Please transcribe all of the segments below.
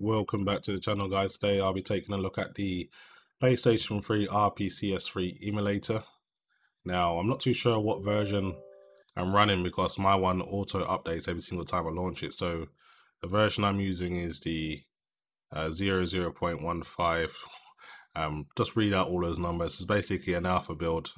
Welcome back to the channel, guys. Today I'll be taking a look at the PlayStation 3 RPCS3 emulator. Now I'm not too sure what version I'm running because my one auto updates every single time I launch it. So the version I'm using is the 00.15. Just read out all those numbers. It's basically an alpha build.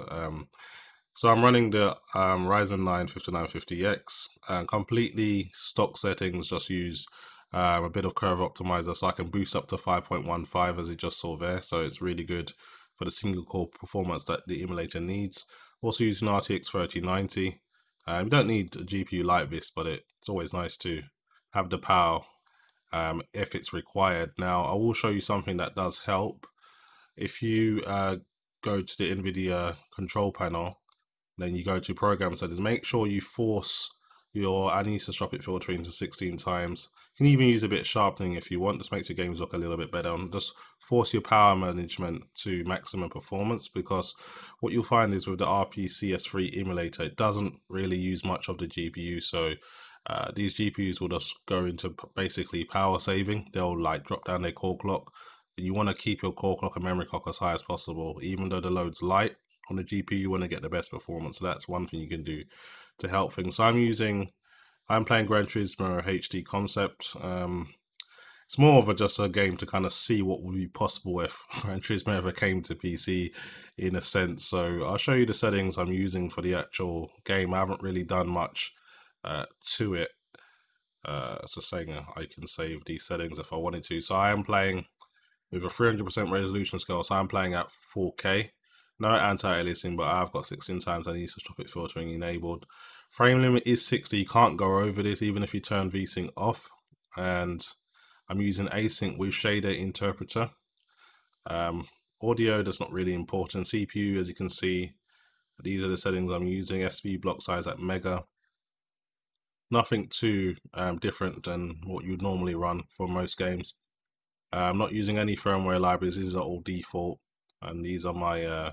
So I'm running the Ryzen 9 5950X and completely stock settings. Just use a bit of curve optimizer, so I can boost up to 5.15 as you just saw there. So it's really good for the single core performance that the emulator needs. Also using RTX 3090. You don't need a GPU like this, but it's always nice to have the power if it's required. Now I will show you something that does help. If you go to the NVIDIA control panel, then you go to program settings. Make sure you force your anisotropic filtering to 16 times. You can even use a bit of sharpening if you want. This makes your games look a little bit better. And just force your power management to maximum performance, because what you'll find is with the RPCS3 emulator, it doesn't really use much of the GPU. So these GPUs will just go into basically power saving. They'll like drop down their core clock. You want to keep your core clock and memory clock as high as possible. Even though the load's light on the GPU, you want to get the best performance. So that's one thing you can do to help things. So I'm playing Gran Turismo HD Concept. It's more of just a game to kind of see what would be possible if Gran Turismo ever came to PC, in a sense. So I'll show you the settings I'm using for the actual game. I haven't really done much to it. It's just saying I can save these settings if I wanted to. So I am playing with a 300% resolution scale. So I'm playing at 4K. No anti-aliasing, but I've got 16 times anisotropic filtering enabled. Frame limit is 60. You can't go over this, even if you turn VSync off. And I'm using async with shader interpreter. Audio, that's not really important. CPU, as you can see, these are the settings I'm using. SV block size at mega. Nothing too different than what you'd normally run for most games. I'm not using any firmware libraries. These are all default, and these are my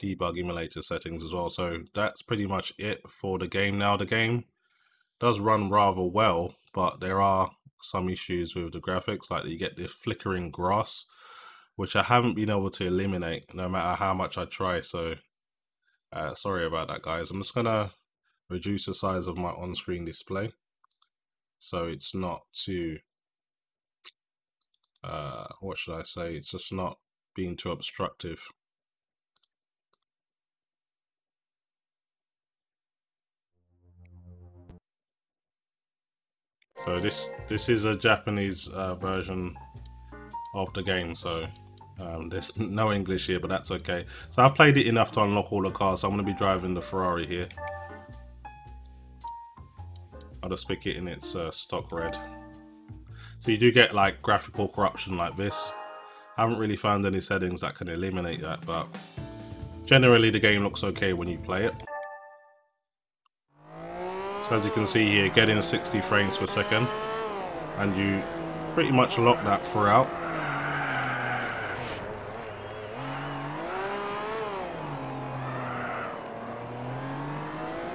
debug emulator settings as well. So that's pretty much it for the game. Now the game does run rather well, but there are some issues with the graphics, like you get this flickering grass, which I haven't been able to eliminate no matter how much I try. So sorry about that, guys. I'm just gonna reduce the size of my on-screen display so it's not too what should I say, it's just not being too obstructive. So this is a Japanese version of the game, so there's no English here, but that's okay. So I've played it enough to unlock all the cars, so I'm going to be driving the Ferrari here. I'll just pick it in its stock red. So you do get like graphical corruption like this. I haven't really found any settings that can eliminate that, but generally the game looks okay when you play it. So as you can see here, getting 60 frames per second, and you pretty much lock that throughout.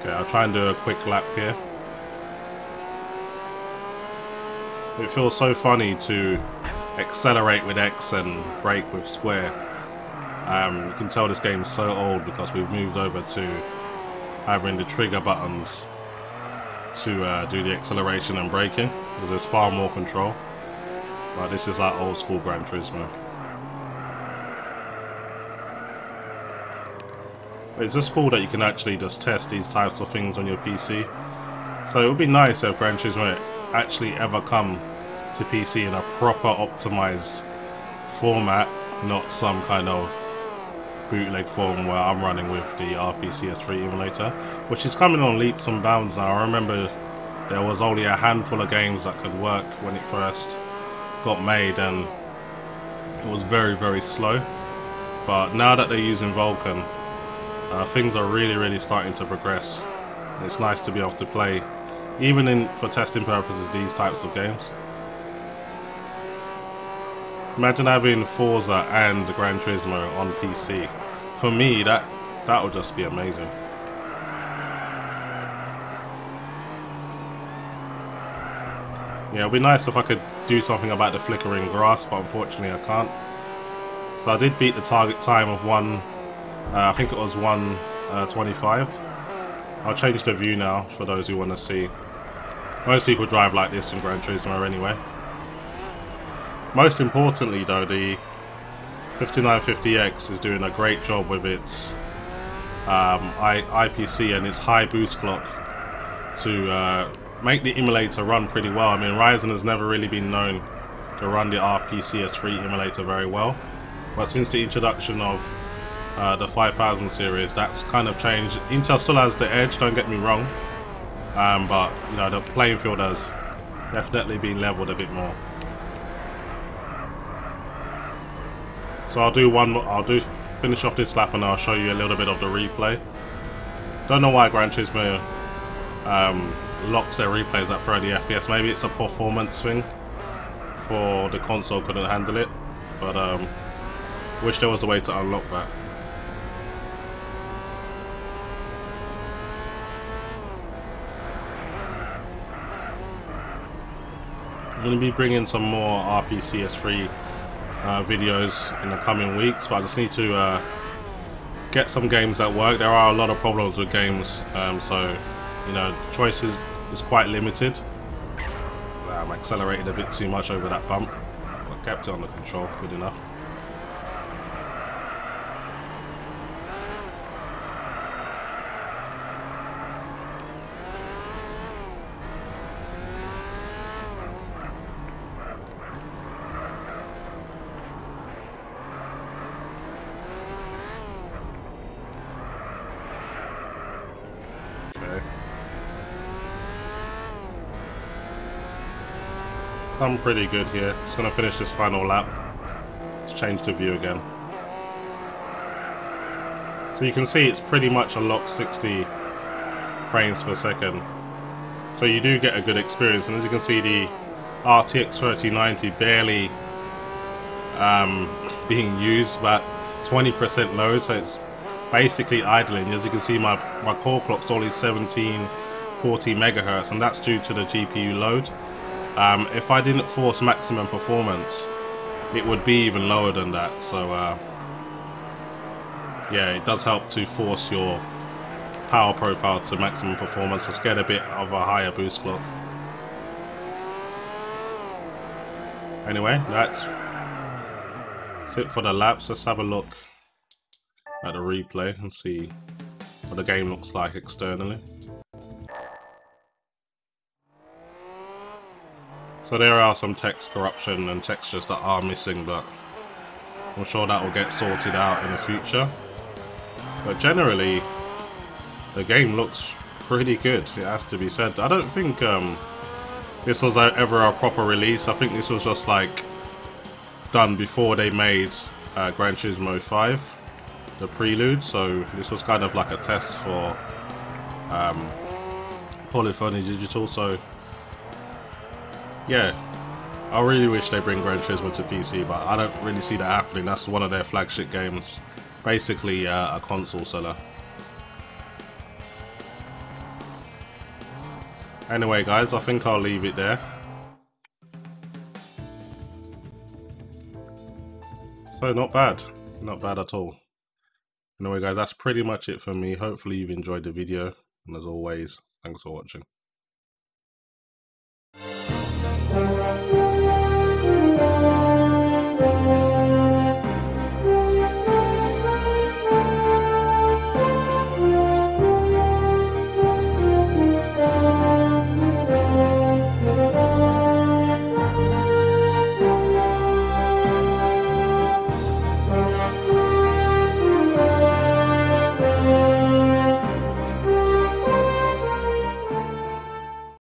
Okay, I'll try and do a quick lap here. It feels so funny to accelerate with X and brake with square. You can tell this game's so old because we've moved over to having the trigger buttons to do the acceleration and braking, because there's far more control. But this is like old school Gran Turismo. But it's just cool that you can actually just test these types of things on your PC. So it would be nice if Gran Turismo actually ever come to PC in a proper optimized format, not some kind of bootleg form where I'm running with the RPCS3 emulator, which is coming on leaps and bounds now. I remember there was only a handful of games that could work when it first got made, and it was very, very slow. But now that they're using Vulcan, things are really, really starting to progress. It's nice to be able to play, even for testing purposes, these types of games. Imagine having Forza and Gran Turismo on PC. For me, that would just be amazing. Yeah, it'd be nice if I could do something about the flickering grass, but unfortunately I can't. So I did beat the target time of 1:25. I'll change the view now for those who want to see. Most people drive like this in Gran Turismo anyway. Most importantly though, the 5950X is doing a great job with its IPC and its high boost clock to make the emulator run pretty well. I mean, Ryzen has never really been known to run the RPCS3 emulator very well, but since the introduction of the 5000 series, that's kind of changed. Intel still has the edge, don't get me wrong, but you know, the playing field has definitely been leveled a bit more. So I'll do one more, finish off this lap and I'll show you a little bit of the replay. Don't know why Gran Turismo locks their replays at 30 FPS. Maybe it's a performance thing, for the console couldn't handle it, but wish there was a way to unlock that. I'm going to be bringing some more RPCS3 videos in the coming weeks, but I just need to get some games that work. There are a lot of problems with games, so you know, the choice is quite limited. I accelerated a bit too much over that bump, but kept it under control, good enough. I'm pretty good here. Just gonna finish this final lap. Let's change the view again. So you can see it's pretty much a locked 60 frames per second. So you do get a good experience, and as you can see, the RTX 3090 barely being used, but 20% load, so it's basically idling. As you can see, my core clock's only 1740 megahertz, and that's due to the GPU load. If I didn't force maximum performance, it would be even lower than that. So yeah, it does help to force your power profile to maximum performance to get a bit of a higher boost clock. Anyway, that's it for the laps. Let's have a look at the replay and see what the game looks like externally. So there are some text corruption and textures that are missing, but I'm sure that will get sorted out in the future. But generally, the game looks pretty good, it has to be said. I don't think this was ever a proper release. I think this was just like done before they made Gran Turismo 5, the prelude. So this was kind of like a test for Polyphony Digital. So yeah, I really wish they bring Gran Turismo to PC, but I don't really see that happening. That's one of their flagship games, basically a console seller. Anyway guys, I think I'll leave it there. So not bad, not bad at all. Anyway guys, that's pretty much it for me. Hopefully you've enjoyed the video, and as always, thanks for watching.